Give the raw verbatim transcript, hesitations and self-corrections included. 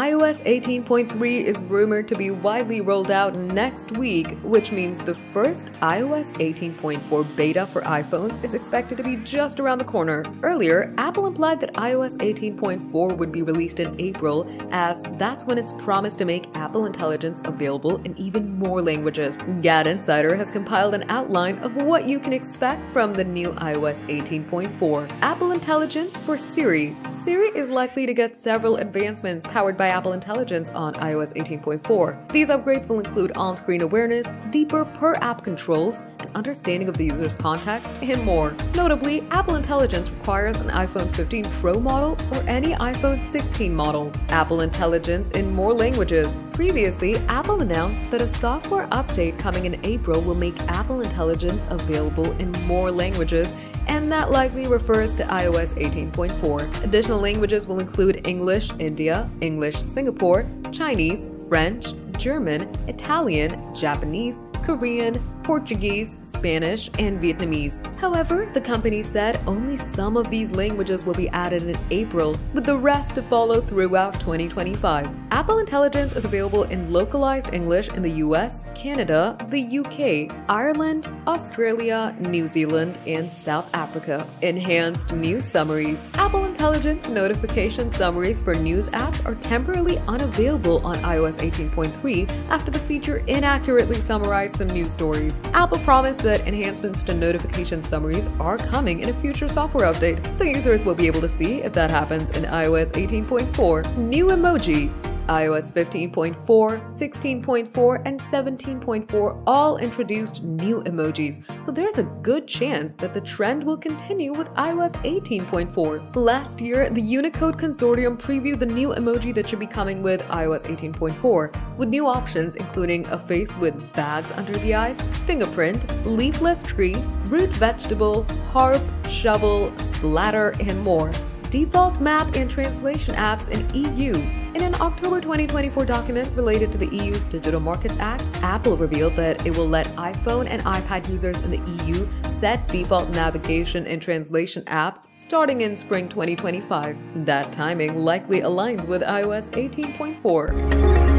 iOS eighteen point three is rumored to be widely rolled out next week, which means the first iOS eighteen point four beta for iPhones is expected to be just around the corner. Earlier, Apple implied that iOS eighteen point four would be released in April, as that's when it's promised to make Apple Intelligence available in even more languages. GadInsider has compiled an outline of what you can expect from the new iOS eighteen point four. Apple Intelligence for Siri. Siri is likely to get several advancements powered by Apple Intelligence on iOS eighteen point four. These upgrades will include on-screen awareness, deeper per-app controls, an understanding of the user's context, and more. Notably, Apple Intelligence requires an iPhone fifteen Pro model or any iPhone sixteen model. Apple Intelligence in more languages. Previously, Apple announced that a software update coming in April will make Apple Intelligence available in more languages, and that likely refers to iOS eighteen point four. Additional languages will include English, India, English, Singapore, Chinese, French, German, Italian, Japanese, Korean, Portuguese, Spanish, and Vietnamese. However, the company said only some of these languages will be added in April, with the rest to follow throughout twenty twenty-five. Apple Intelligence is available in localized English in the U S, Canada, the U K, Ireland, Australia, New Zealand, and South Africa. Enhanced news summaries. Apple Intelligence notification summaries for news apps are temporarily unavailable on iOS eighteen point three after the feature inaccurately summarized some news stories. Apple promised that enhancements to notification summaries are coming in a future software update, so users will be able to see if that happens in iOS eighteen point four. New emoji. iOS fifteen point four, sixteen point four, and seventeen point four all introduced new emojis, so there's a good chance that the trend will continue with iOS eighteen point four. Last year, the Unicode Consortium previewed the new emoji that should be coming with iOS eighteen point four, with new options including a face with bags under the eyes, fingerprint, leafless tree, root vegetable, harp, shovel, splatter, and more. Default map and translation apps in E U. In an October twenty twenty-four document related to the E U's Digital Markets Act, Apple revealed that it will let iPhone and iPad users in the E U set default navigation and translation apps starting in spring twenty twenty-five. That timing likely aligns with iOS eighteen point four.